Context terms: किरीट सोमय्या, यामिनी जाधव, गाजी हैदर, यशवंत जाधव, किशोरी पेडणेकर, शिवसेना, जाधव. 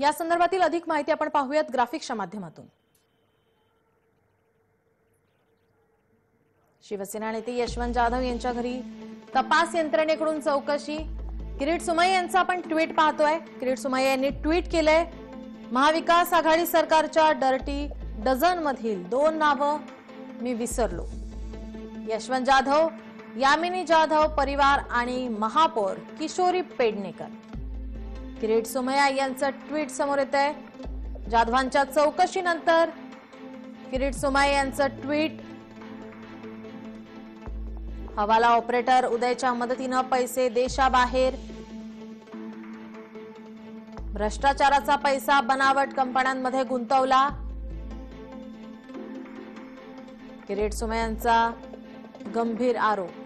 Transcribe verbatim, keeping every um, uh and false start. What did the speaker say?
या संदर्भातील अधिक माहिती आपण पाहूयात ग्राफिक्सच्या माध्यमातून। शिवसेना नेते यशवंत जाधव यांच्या घरी तपास यंत्रणेकडून चौकशी। किरीट सोमय्या यांचा आपण ट्वीट पाहतोय। किरीट सोमय्या यांनी ट्वीट केलंय, महाविकास आघाडी सरकारच्या डर्टी डझन मधील दोन नावं मी विसरलो। यशवंत जाधव, यामिनी जाधव परिवार आणि महापौर किशोरी पेडणेकर। किरीट सोमय्या यांचं ट्वीट समोर येत आहे। जाधवांच्या चौकशीनंतर किरीट सोमय्या यांचं ट्वीट, हवाला ऑपरेटर उदयच्या मदतीनं पैसे देशाबाहेर, भ्रष्टाचाराचा पैसा बनावट कंपन्यांमध्ये गुंतवला। किरीट सोमय्यांचा गंभीर आरोप।